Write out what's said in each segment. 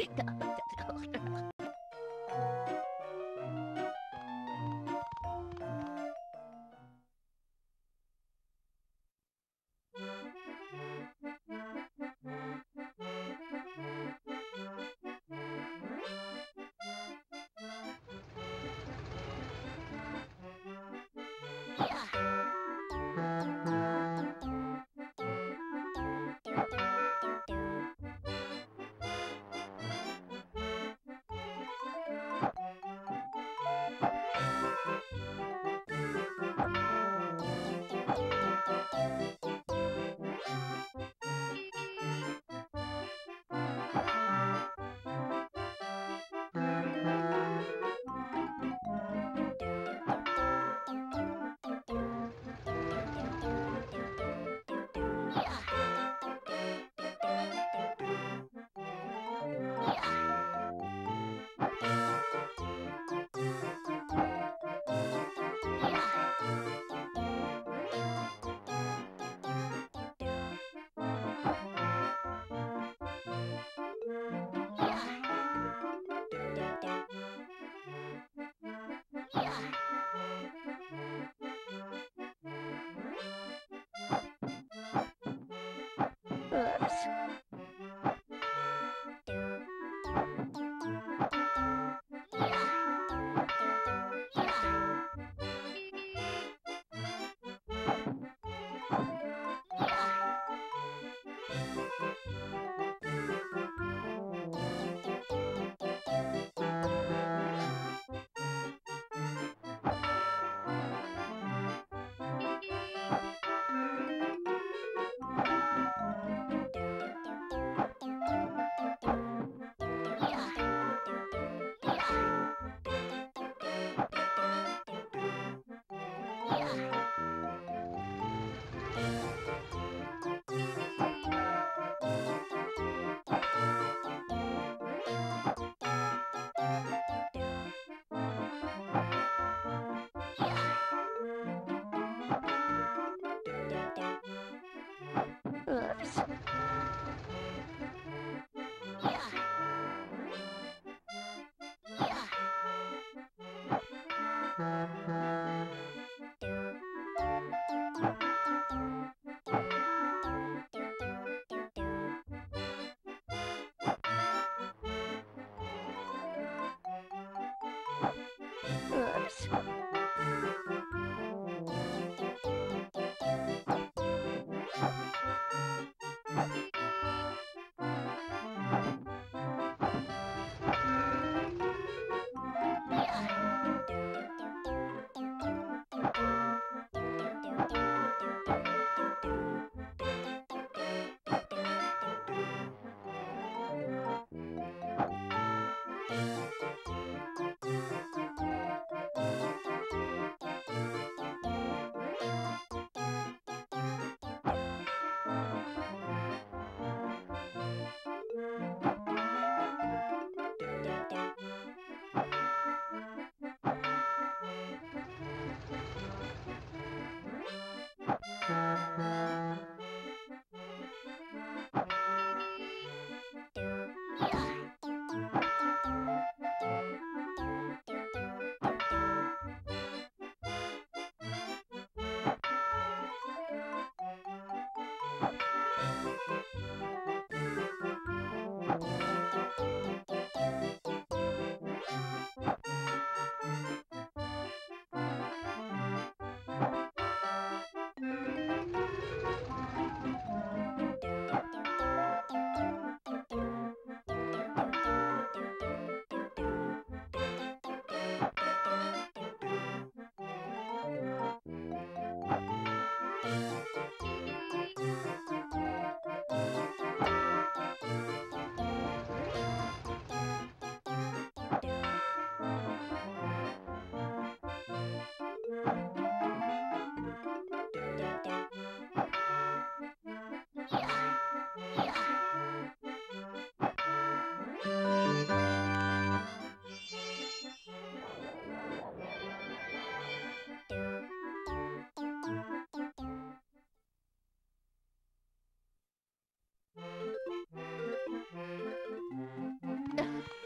Rita.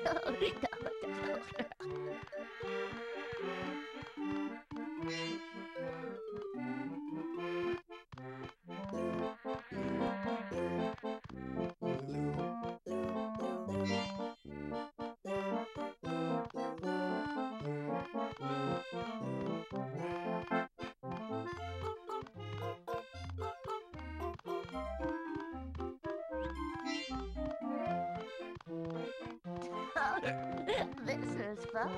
Rita. This is fun.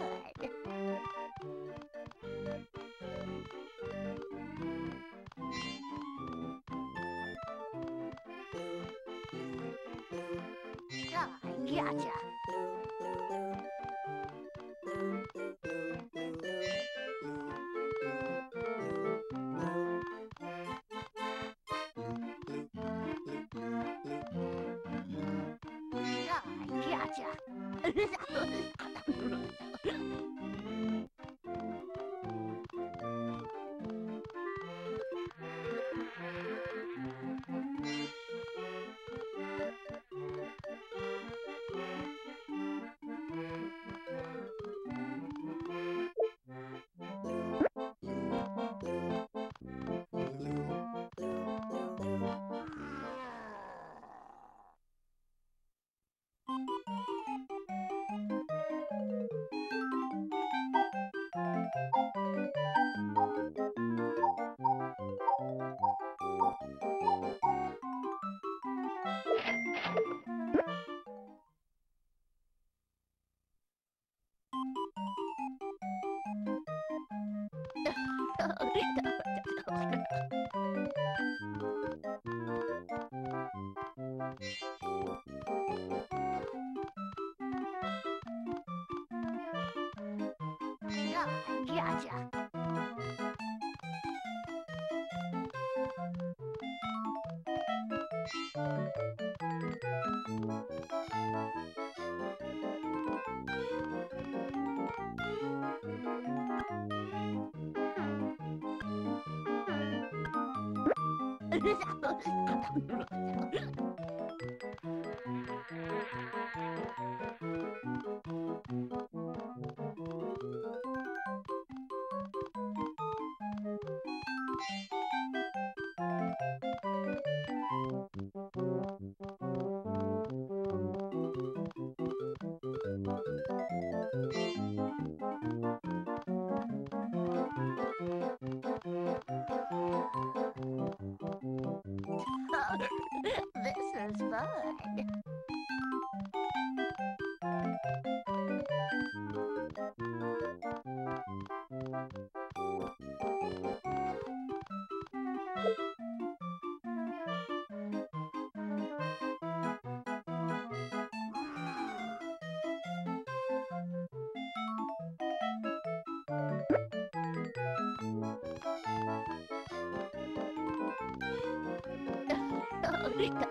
Ah, gotcha. Ah, gotcha. Gotcha. Rita.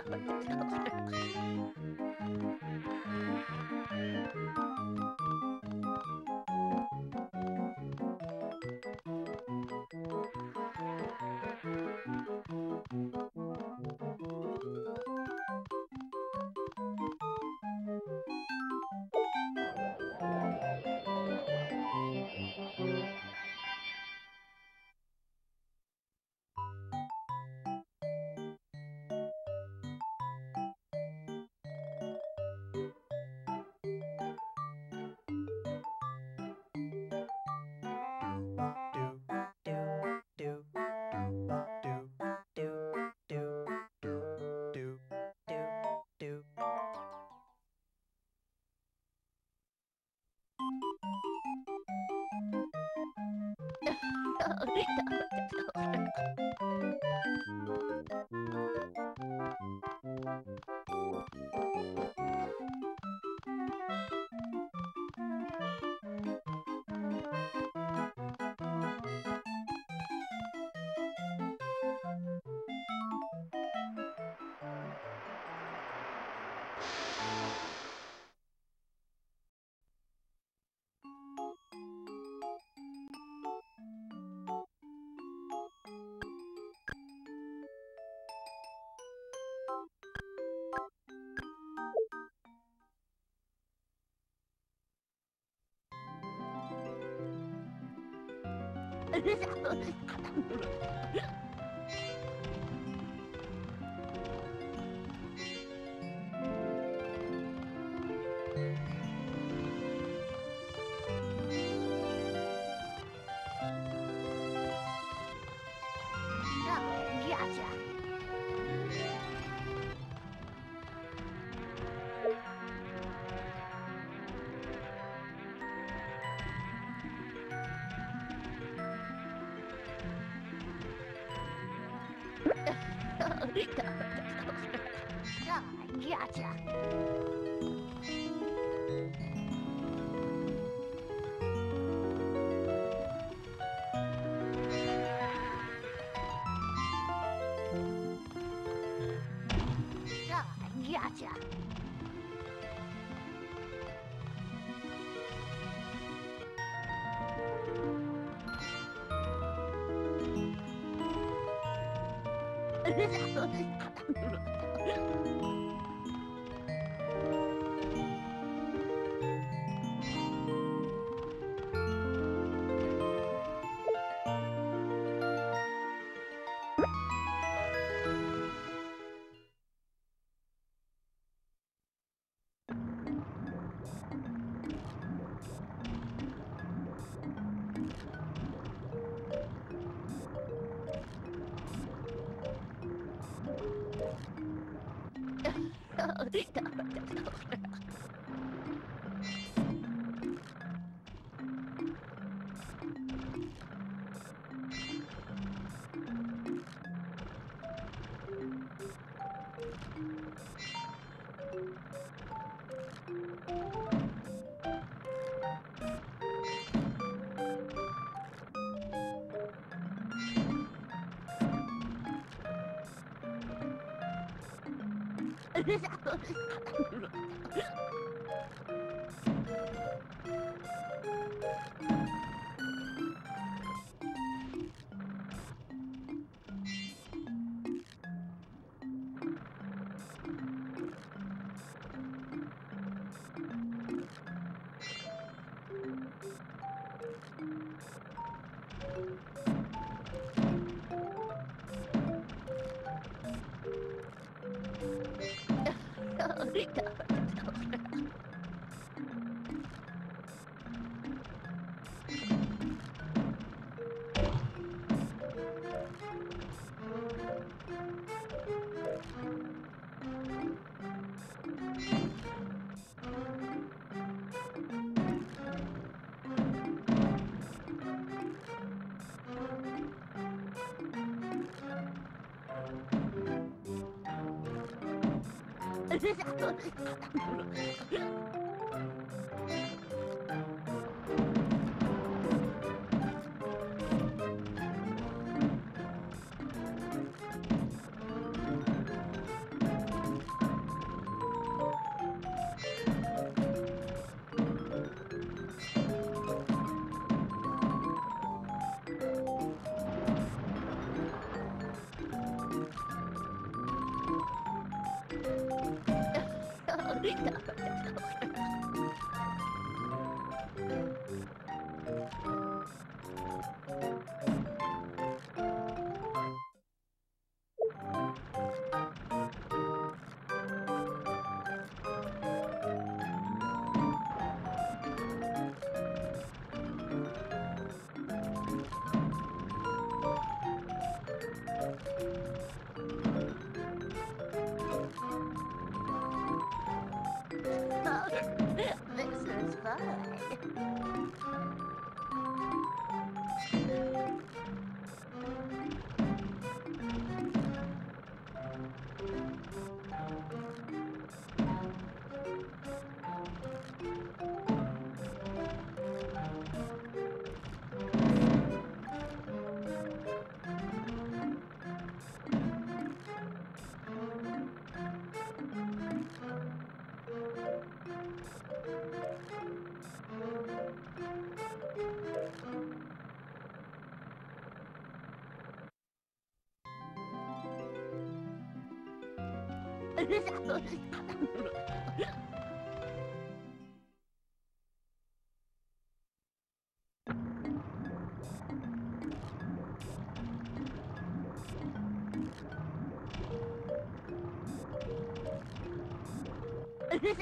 This is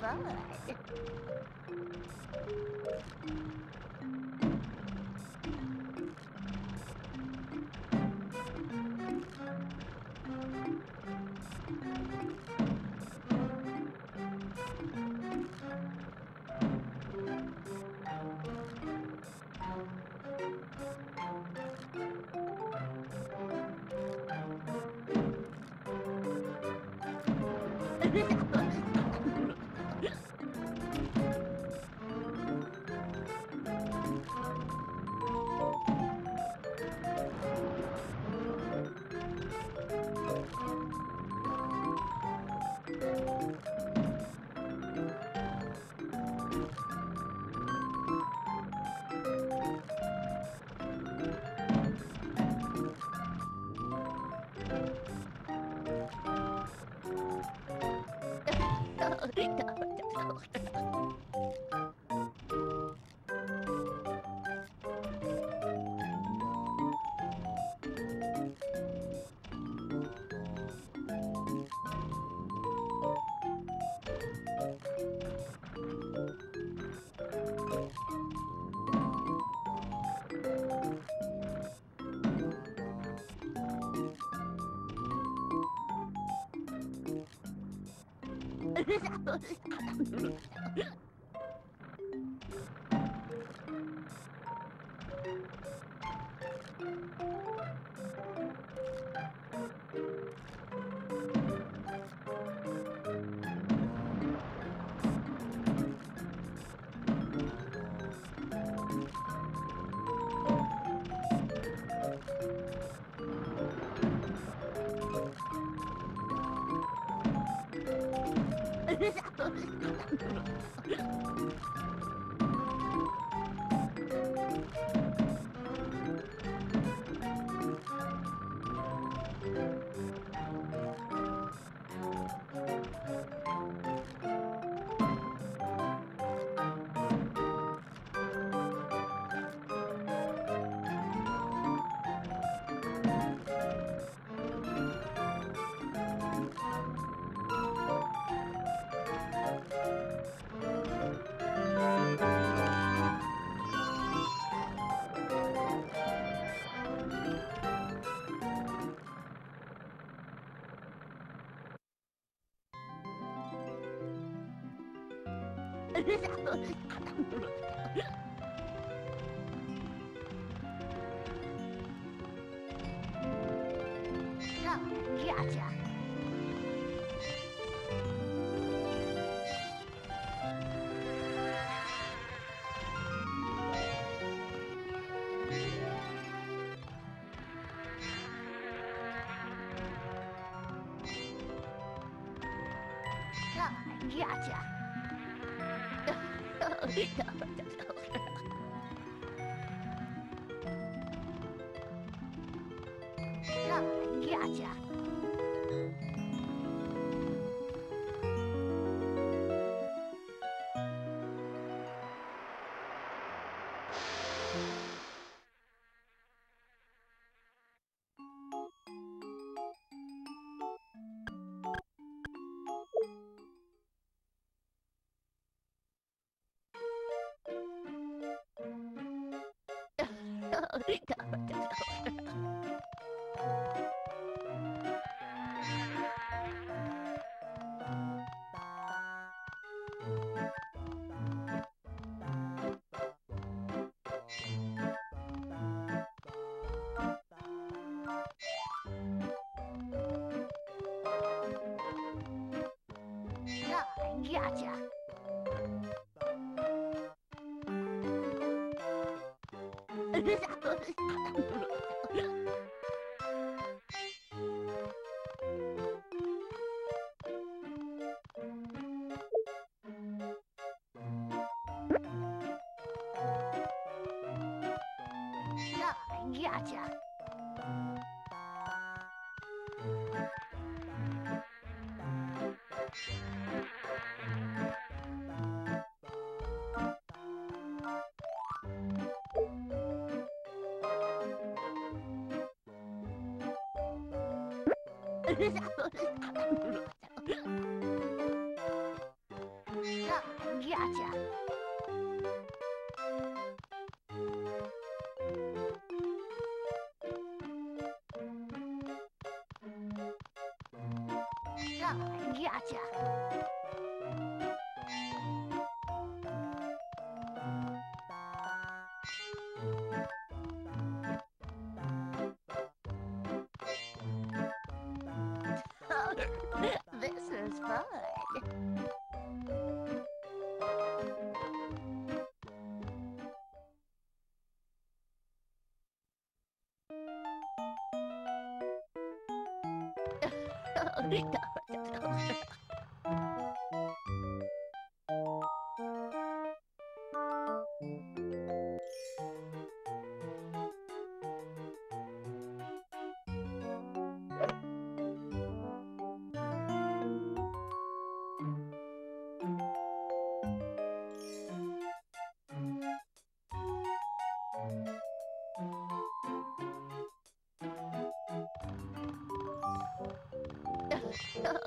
fun. Rita, Rita.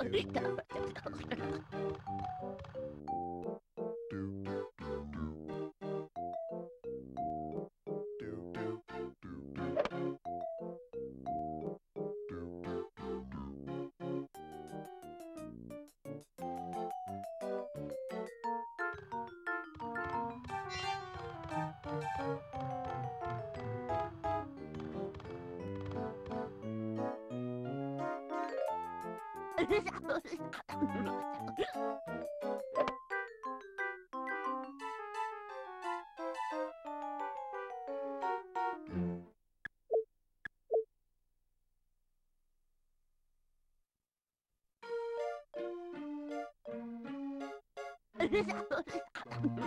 Rita. Rita. Rita.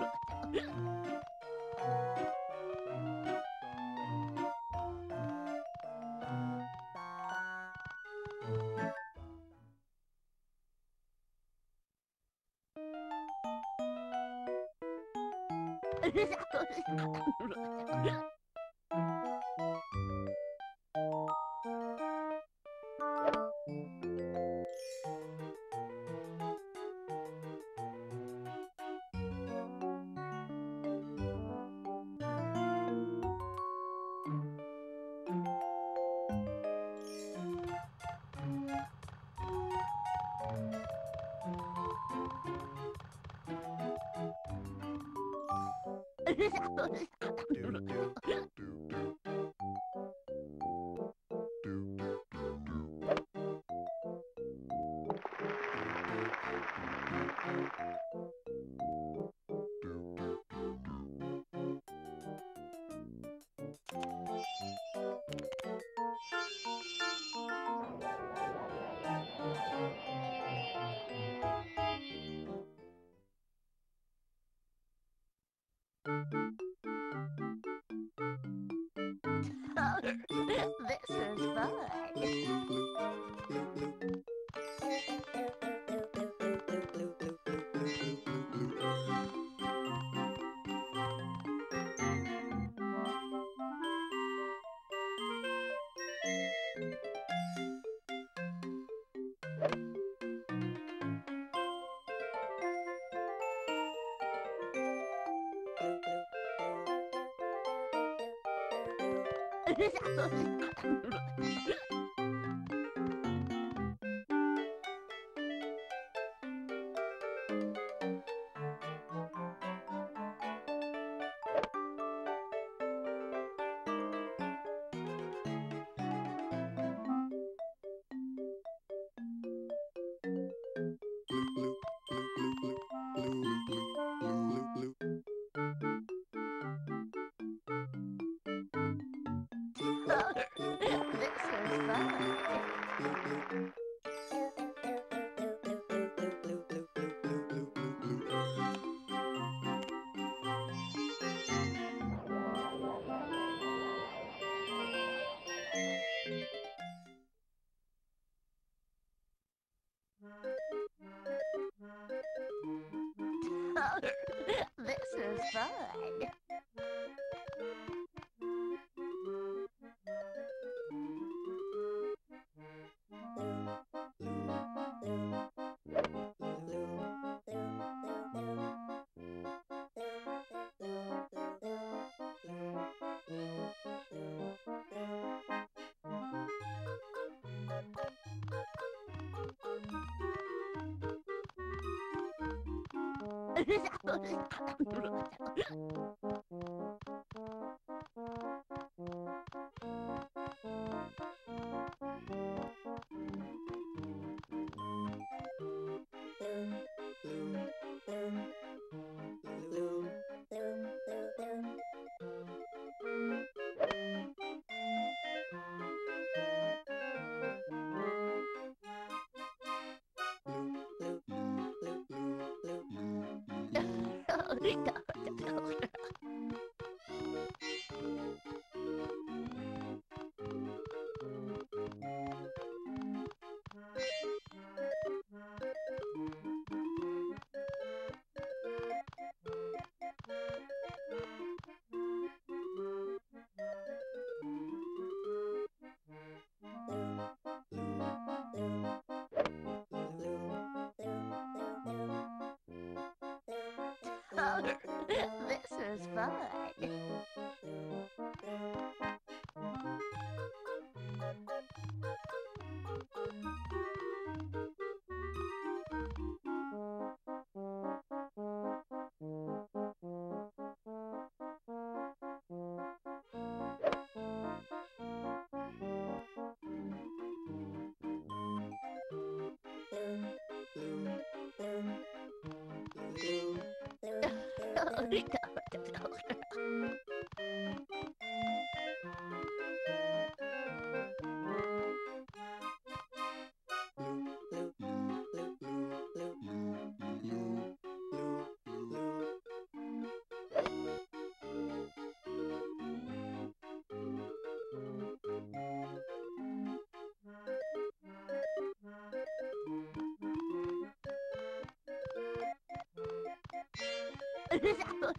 Rita, gotcha.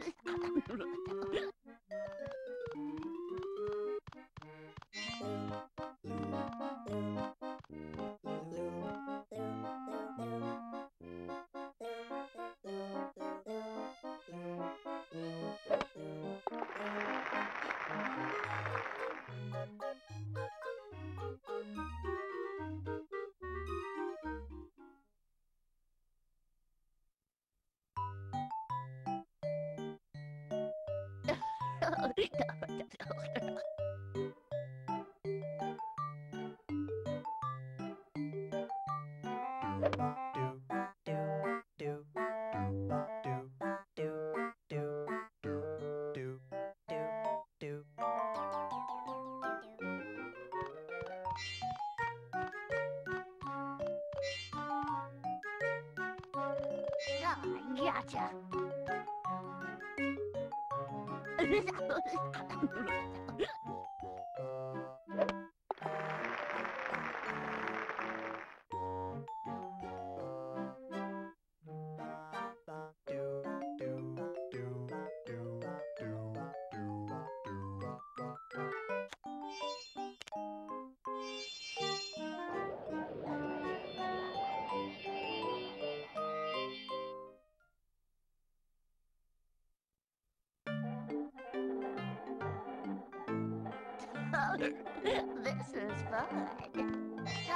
This is fun.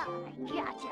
Oh, gotcha.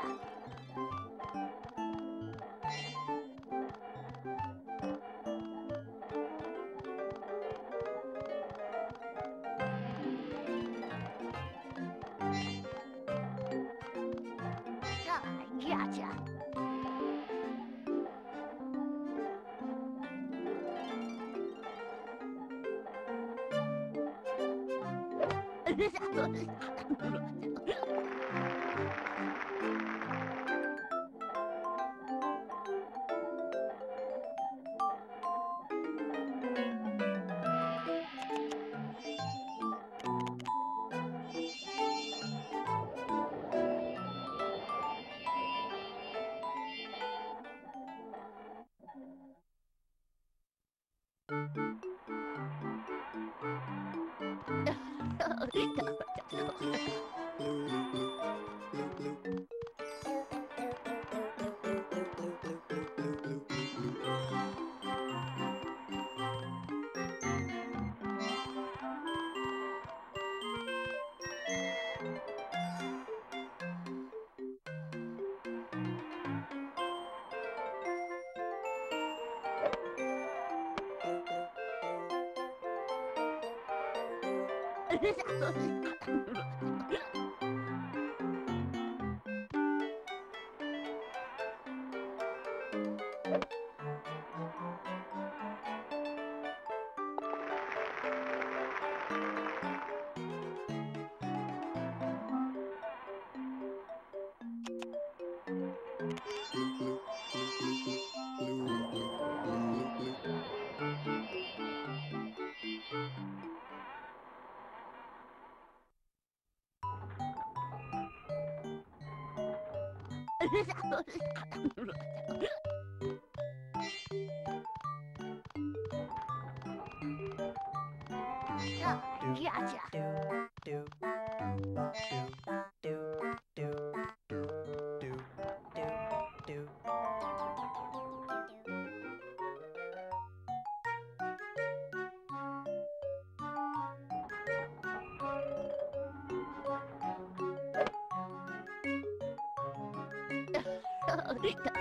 Rita.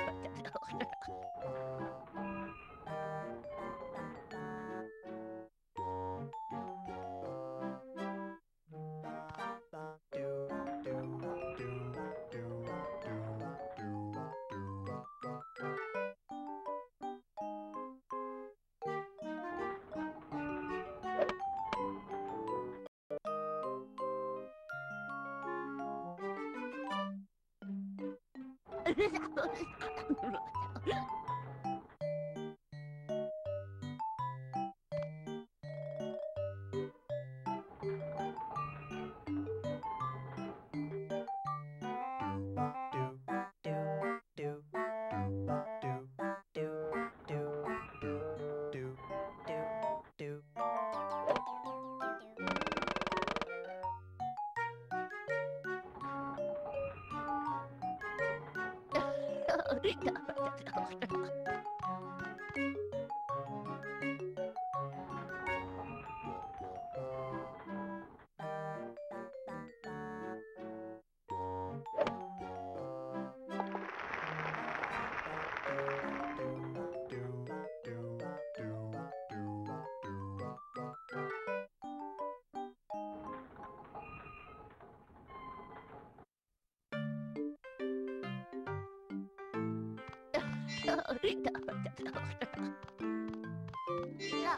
Rita, yeah.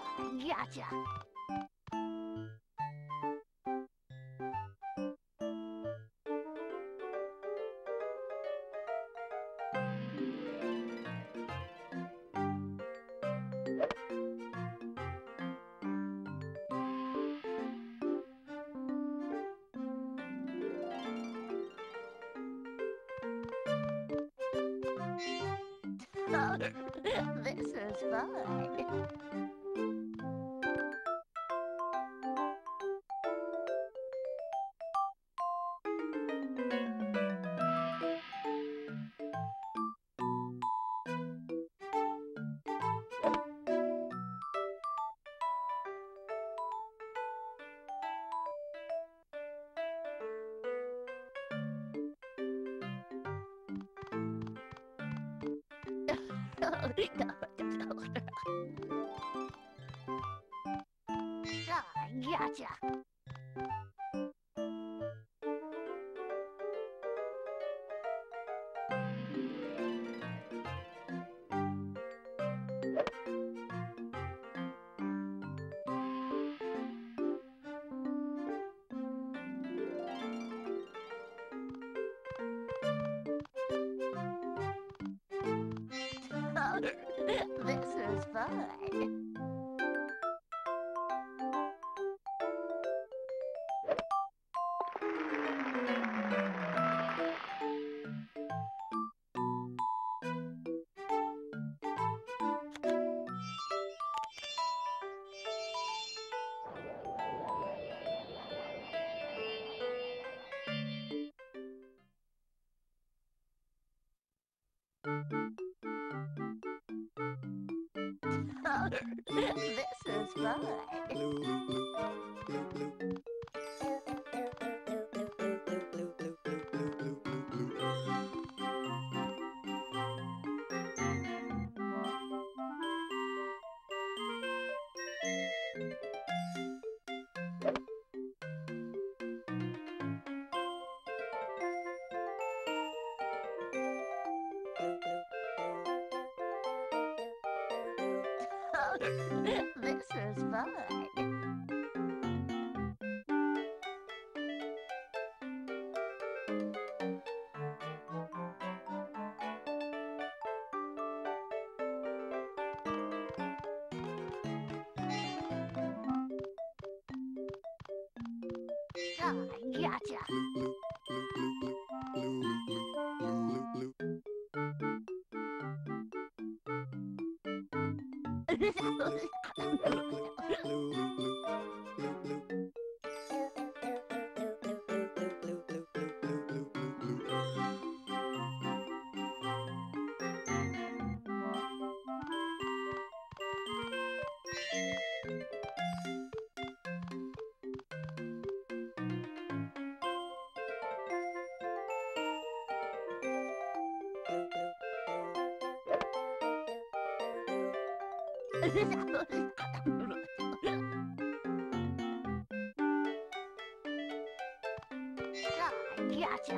This is fun. Rita, gotcha. This is fun. This is fun. This is fun. Oh, gotcha. Gotcha.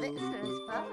This is fun.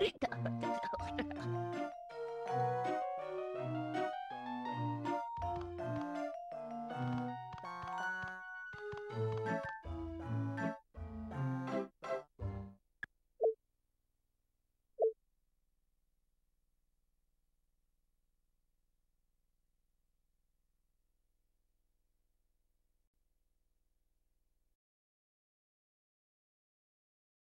Rita.